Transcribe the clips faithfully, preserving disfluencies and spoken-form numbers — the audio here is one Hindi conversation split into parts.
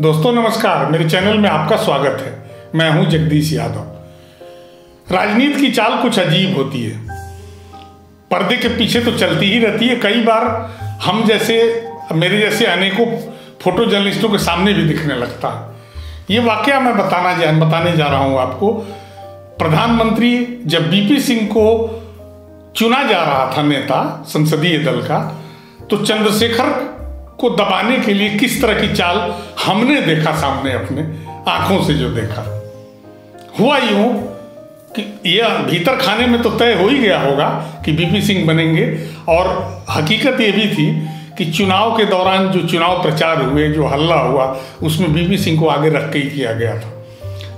दोस्तों नमस्कार, मेरे चैनल में आपका स्वागत है। मैं हूं जगदीश यादव। राजनीति की चाल कुछ अजीब होती है, पर्दे के पीछे तो चलती ही रहती है। कई बार हम जैसे मेरे जैसे अनेकों फोटो जर्नलिस्टों के सामने भी दिखने लगता है। ये वाकया मैं बताना जा बताने जा रहा हूँ आपको। प्रधानमंत्री जब बीपी सिंह को चुना जा रहा था नेता संसदीय दल का, तो चंद्रशेखर को दबाने के लिए किस तरह की चाल हमने देखा, सामने अपने आंखों से जो देखा। हुआ यूं कि यह भीतर खाने में तो तय हो ही गया होगा कि बीपी सिंह बनेंगे, और हकीकत ये भी थी कि चुनाव के दौरान जो चुनाव प्रचार हुए, जो हल्ला हुआ, उसमें बीपी सिंह को आगे रख के ही किया गया था।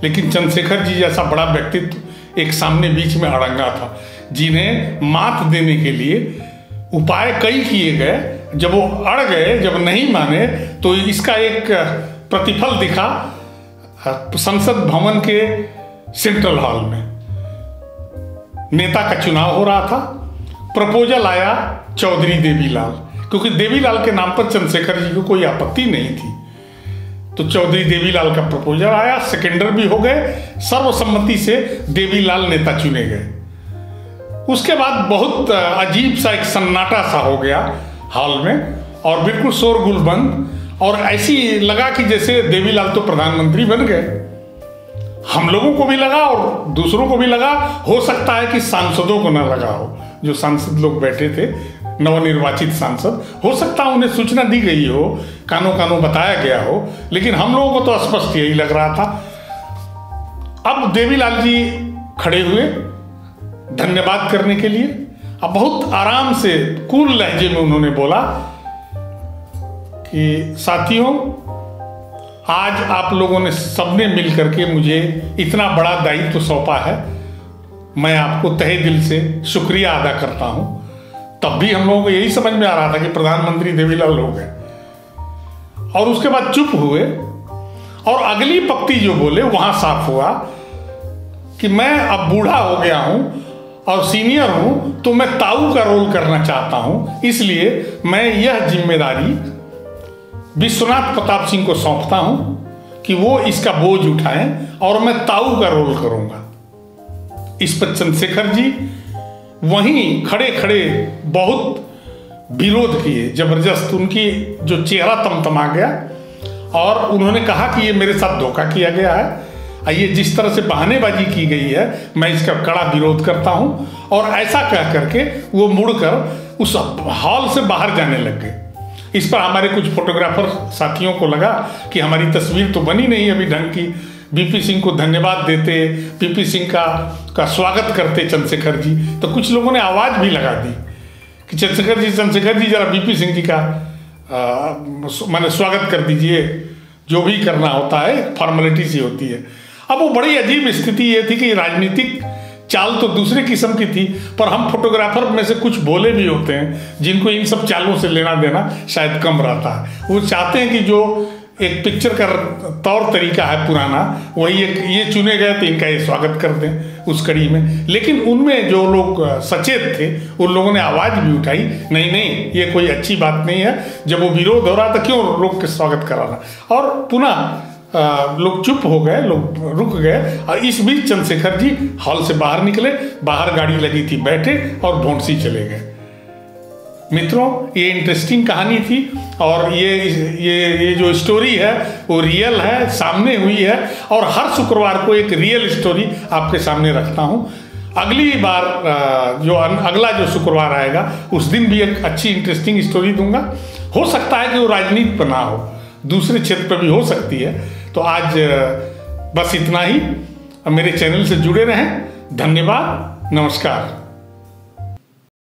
लेकिन चंद्रशेखर जी जैसा बड़ा व्यक्तित्व एक सामने बीच में अड़ंगा था, जिन्हें मात देने के लिए उपाय कई किए गए। जब वो अड़ गए, जब नहीं माने, तो इसका एक प्रतिफल दिखा संसद भवन के सेंट्रल हॉल में। नेता का चुनाव हो रहा था, प्रपोजल आया चौधरी देवीलाल, क्योंकि देवीलाल के नाम पर चंद्रशेखर जी को कोई आपत्ति नहीं थी। तो चौधरी देवीलाल का प्रपोजल आया, सेकेंडर भी हो गए, सर्वसम्मति से देवीलाल नेता चुने गए। उसके बाद बहुत अजीब सा एक सन्नाटा सा हो गया हॉल में, और बिल्कुल शोरगुल बंद, और ऐसी लगा कि जैसे देवीलाल तो प्रधानमंत्री बन गए। हम लोगों को भी लगा और दूसरों को भी लगा, हो सकता है कि सांसदों को ना लगा हो। जो सांसद लोग बैठे थे, नवनिर्वाचित सांसद, हो सकता है उन्हें सूचना दी गई हो, कानों कानों बताया गया हो, लेकिन हम लोगों को तो स्पष्ट यही लग रहा था। अब देवीलाल जी खड़े हुए धन्यवाद करने के लिए। अब बहुत आराम से कूल लहजे में उन्होंने बोला कि साथियों, आज आप लोगों ने सबने मिल करके मुझे इतना बड़ा दायित्व तो सौंपा है, मैं आपको तहे दिल से शुक्रिया अदा करता हूं। तब भी हम लोगों को यही समझ में आ रहा था कि प्रधानमंत्री देवीलाल हो गए, और उसके बाद चुप हुए। और अगली पंक्ति जो बोले, वहां साफ हुआ कि मैं अब बूढ़ा हो गया हूं और सीनियर हूं, तो मैं ताऊ का रोल करना चाहता हूं, इसलिए मैं यह जिम्मेदारी विश्वनाथ प्रताप सिंह को सौंपता हूं कि वो इसका बोझ उठाएं और मैं ताऊ का रोल करूंगा। इस पर चंद्रशेखर जी वहीं खड़े खड़े बहुत विरोध किए, जबरदस्त। उनकी जो चेहरा तमतमा गया, और उन्होंने कहा कि ये मेरे साथ धोखा किया गया है, और ये जिस तरह से बहानेबाजी की गई है, मैं इसका कड़ा विरोध करता हूं। और ऐसा कह करके वो मुड़कर उस हॉल से बाहर जाने लग गए। इस पर हमारे कुछ फोटोग्राफर साथियों को लगा कि हमारी तस्वीर तो बनी नहीं अभी ढंग की। बीपी सिंह को धन्यवाद देते, बीपी सिंह का का स्वागत करते चंद्रशेखर जी, तो कुछ लोगों ने आवाज़ भी लगा दी कि चंद्रशेखर जी चंद्रशेखर जी जरा बीपी सिंह जी का माने स्वागत कर दीजिए, जो भी करना होता है फॉर्मेलिटी सी होती है। अब वो बड़ी अजीब स्थिति ये थी कि राजनीतिक चाल तो दूसरे किस्म की थी, पर हम फोटोग्राफर में से कुछ बोले भी होते हैं जिनको इन सब चालों से लेना देना शायद कम रहता है। वो चाहते हैं कि जो एक पिक्चर का तौर तरीका है पुराना, वही एक ये चुने गए तो इनका ये स्वागत कर दें उस कड़ी में। लेकिन उनमें जो लोग सचेत थे, उन लोगों ने आवाज़ भी उठाई, नहीं नहीं ये कोई अच्छी बात नहीं है, जब वो विरोध हो रहा था क्यों लोग के स्वागत कराना। और पुनः लोग चुप हो गए, लोग रुक गए। और इस बीच चंद्रशेखर जी हॉल से बाहर निकले, बाहर गाड़ी लगी थी, बैठे और भोडसी चले गए। मित्रों, ये इंटरेस्टिंग कहानी थी, और ये ये ये जो स्टोरी है वो रियल है, सामने हुई है, और हर शुक्रवार को एक रियल स्टोरी आपके सामने रखता हूँ। अगली बार जो अगला जो शुक्रवार आएगा, उस दिन भी एक अच्छी इंटरेस्टिंग स्टोरी दूंगा। हो सकता है कि वो राजनीति पर ना हो, दूसरे क्षेत्र पर भी हो सकती है। तो आज बस इतना ही। मेरे चैनल से जुड़े रहें। धन्यवाद, नमस्कार।